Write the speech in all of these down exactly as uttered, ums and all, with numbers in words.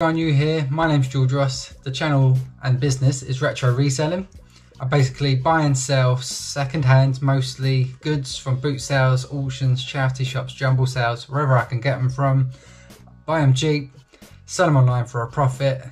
If you're new here, my name's George Ross. The channel and business is Retro Reselling. I basically buy and sell second hand, mostly goods from boot sales, auctions, charity shops, jumble sales, wherever I can get them from. Buy them cheap, sell them online for a profit.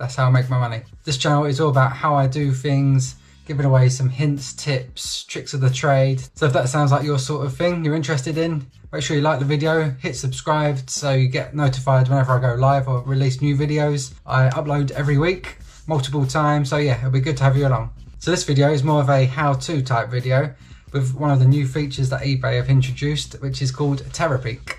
That's how I make my money. This channel is all about how I do things, giving away some hints, tips, tricks of the trade. So if that sounds like your sort of thing you're interested in, make sure you like the video, hit subscribe so you get notified whenever I go live or release new videos. I upload every week, multiple times, so yeah, it'll be good to have you along. So this video is more of a how-to type video with one of the new features that eBay have introduced, which is called Terapeak.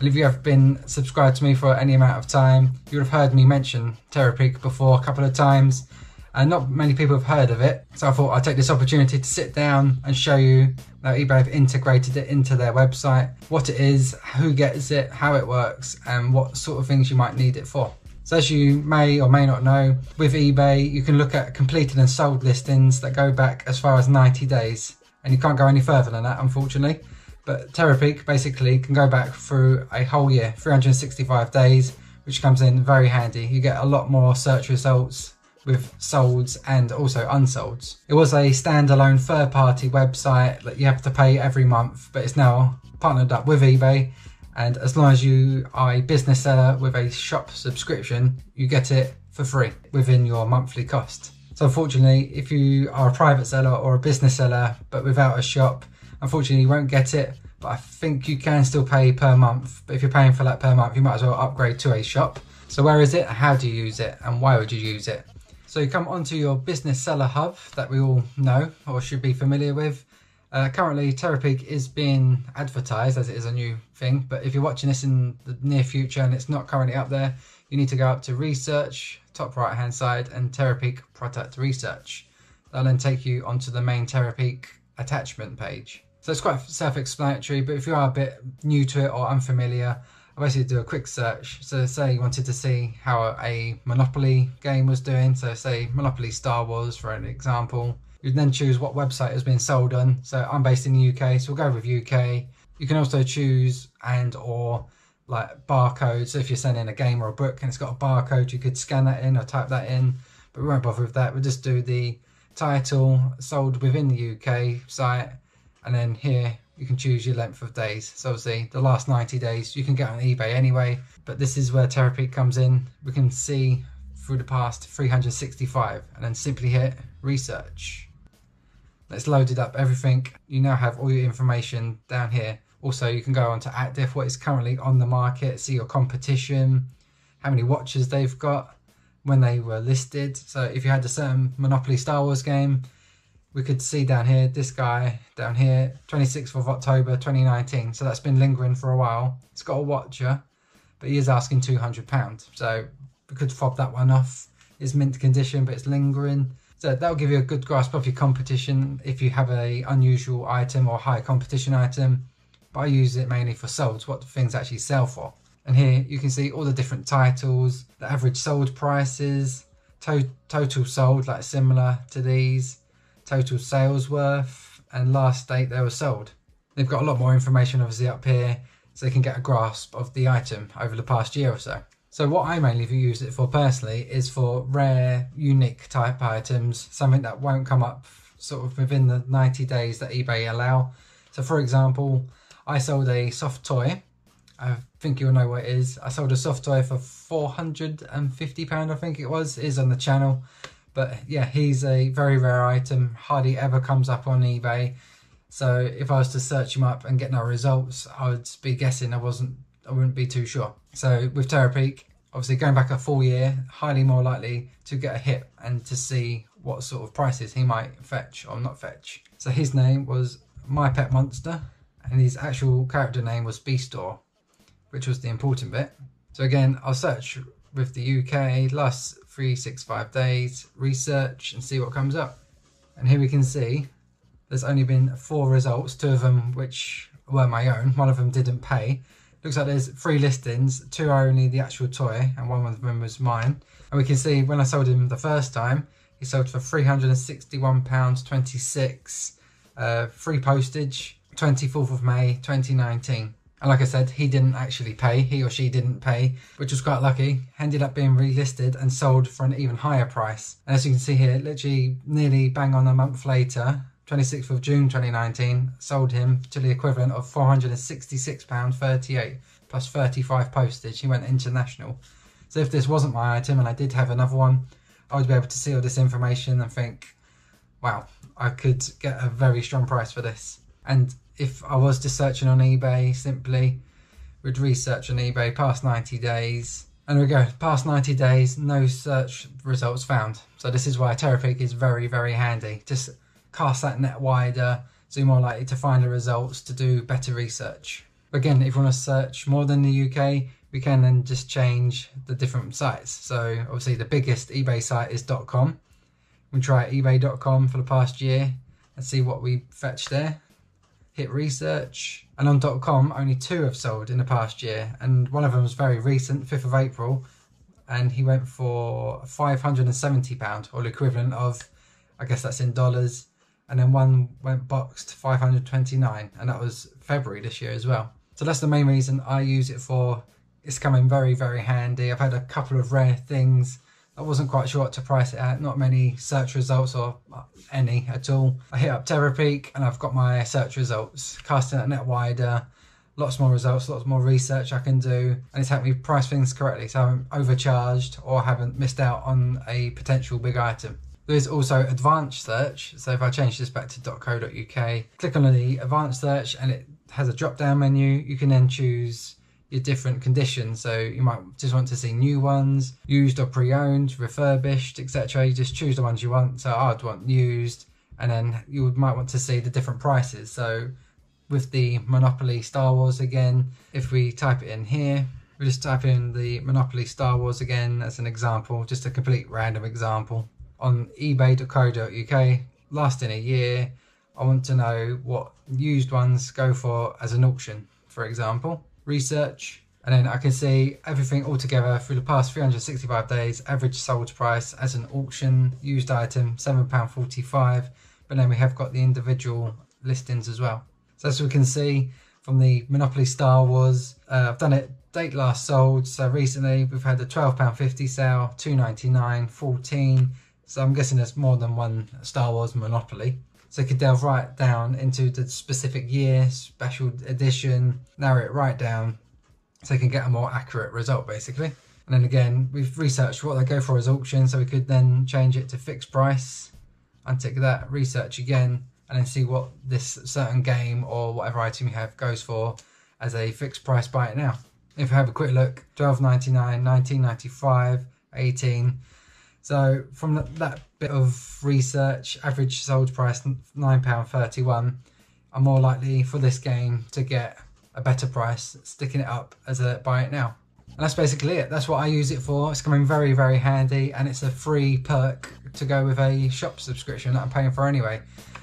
And if you have been subscribed to me for any amount of time, you would have heard me mention Terapeak before a couple of times, and not many people have heard of it. So I thought I'd take this opportunity to sit down and show you that eBay have integrated it into their website, what it is, who gets it, how it works, and what sort of things you might need it for. So as you may or may not know, with eBay, you can look at completed and sold listings that go back as far as ninety days, and you can't go any further than that, unfortunately. But Terapeak basically can go back through a whole year, three hundred sixty-five days, which comes in very handy. You get a lot more search results with solds and also unsolds. It was a standalone third-party website that you have to pay every month, but it's now partnered up with eBay, and as long as you are a business seller with a shop subscription, you get it for free within your monthly cost. So unfortunately, if you are a private seller or a business seller but without a shop, unfortunately you won't get it, but I think you can still pay per month. But if you're paying for that per month, you might as well upgrade to a shop. So where is it, how do you use it, and why would you use it? So you come onto your business seller hub that we all know or should be familiar with. Uh, currently Terapeak is being advertised as it is a new thing, but if you're watching this in the near future and it's not currently up there, you need to go up to research, top right hand side, and Terapeak product research. That'll then take you onto the main Terapeak attachment page. So it's quite self-explanatory, but if you are a bit new to it or unfamiliar, I basically do a quick search. So say you wanted to see how a Monopoly game was doing, so say Monopoly Star Wars for an example. You'd then choose what website has been sold on. So I'm based in the U K, so we'll go with U K. You can also choose and or like barcodes. So if you're sending a game or a book and it's got a barcode, you could scan that in or type that in, but we won't bother with that. We'll just do the title sold within the U K site, and then here you can choose your length of days. So obviously the last ninety days you can get on eBay anyway, but this is where Terapeak comes in. We can see through the past three hundred sixty-five and then simply hit research. It's loaded up everything. You now have all your information down here. Also you can go on to active, what is currently on the market, see your competition, how many watches they've got, when they were listed. So if you had a certain Monopoly Star Wars game, we could see down here, this guy down here, twenty-sixth of October twenty nineteen. So that's been lingering for a while. It's got a watcher, but he is asking two hundred pounds. So we could fob that one off. It's mint condition, but it's lingering. So that'll give you a good grasp of your competition if you have a unusual item or high competition item. But I use it mainly for solds, what things actually sell for. And here you can see all the different titles, the average sold prices, to total sold, like similar to these, total sales worth, and last date they were sold. They've got a lot more information obviously up here, so they can get a grasp of the item over the past year or so. So what I mainly use it for personally is for rare, unique type items, something that won't come up sort of within the ninety days that eBay allow. So for example, I sold a soft toy. I think you'll know what it is. I sold a soft toy for four hundred and fifty pounds, I think it was. It is on the channel. But yeah, he's a very rare item, hardly ever comes up on eBay. So if I was to search him up and get no results, I would be guessing, I wasn't, I wouldn't be too sure. So with Terapeak, obviously going back a full year, highly more likely to get a hit and to see what sort of prices he might fetch or not fetch. So his name was My Pet Monster, and his actual character name was Beastor, which was the important bit. So again, I'll search with the U K, last three hundred sixty-five days, research, and see what comes up. And here we can see there's only been four results, two of them which were my own, one of them didn't pay. Looks like there's three listings, two are only the actual toy and one of them was mine. And we can see when I sold him the first time, he sold for three hundred and sixty-one pounds twenty-six, uh, free postage, twenty-fourth of May twenty nineteen. And like I said, he didn't actually pay, he or she didn't pay, which was quite lucky. Ended up being relisted and sold for an even higher price. And as you can see here, literally nearly bang on a month later, twenty-sixth of June twenty nineteen, sold him to the equivalent of four hundred and sixty-six pounds thirty-eight plus thirty-five postage. He went international. So if this wasn't my item and I did have another one, I would be able to see all this information and think, wow, I could get a very strong price for this. And if I was just searching on eBay, simply would research on eBay past ninety days. And there we go, past ninety days, no search results found. So this is why Terapeak is very, very handy. Just cast that net wider, so you're more likely to find the results, to do better research. Again, if you want to search more than the U K, we can then just change the different sites. So obviously the biggest eBay site is .com. We try ebay dot com for the past year and see what we fetch there. Hit research, and on .com only two have sold in the past year, and one of them was very recent, fifth of April, and he went for five hundred and seventy pounds, or the equivalent of, I guess that's in dollars, and then one went boxed five hundred and twenty-nine, and that was February this year as well. So that's the main reason I use it for. It's coming very, very handy. I've had a couple of rare things. I wasn't quite sure what to price it at, not many search results or any at all. I hit up Terapeak and I've got my search results, casting that net wider, lots more results, lots more research I can do, and it's helped me price things correctly, so I haven't overcharged or haven't missed out on a potential big item. There is also advanced search, so if I change this back to .co.uk, click on the advanced search and it has a drop down menu. You can then choose your different conditions, so you might just want to see new ones, used or pre-owned, refurbished, etc. You just choose the ones you want, so I'd want used, and then you might want to see the different prices. So with the Monopoly Star Wars again, if we type it in here, we just type in the Monopoly Star Wars again as an example, just a complete random example, on ebay dot co dot uk, last in a year. I want to know what used ones go for as an auction, for example. Research, and then I can see everything all together through the past three hundred and sixty-five days, average sold price as an auction, used item seven pounds forty-five, but then we have got the individual listings as well. So as we can see from the Monopoly Star Wars, uh, I've done it date last sold, so recently we've had a twelve pounds fifty sale, two pounds ninety-nine, fourteen, so I'm guessing there's more than one Star Wars Monopoly. So you could delve right down into the specific year, special edition, narrow it right down so you can get a more accurate result basically. And then again, we've researched what they go for as auction, so we could then change it to fixed price, untick that, research again, and then see what this certain game or whatever item you have goes for as a fixed price buy it now. If you have a quick look, twelve ninety-nine, nineteen ninety-five, eighteen. So from that bit of research, average sold price nine pounds thirty-one, I'm more likely for this game to get a better price, sticking it up as a buy it now. And that's basically it. That's what I use it for. It's coming very, very handy, and it's a free perk to go with a shop subscription that I'm paying for anyway.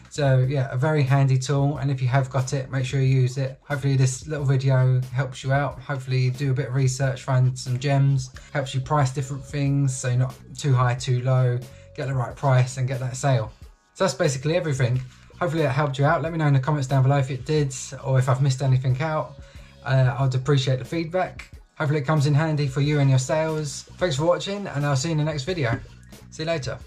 So yeah, a very handy tool, and if you have got it, make sure you use it. Hopefully this little video helps you out. Hopefully you do a bit of research, find some gems, helps you price different things so you're not too high, too low, get the right price and get that sale. So that's basically everything. Hopefully that helped you out. Let me know in the comments down below if it did, or if I've missed anything out. Uh, I'd appreciate the feedback. Hopefully it comes in handy for you and your sales. Thanks for watching, and I'll see you in the next video. See you later.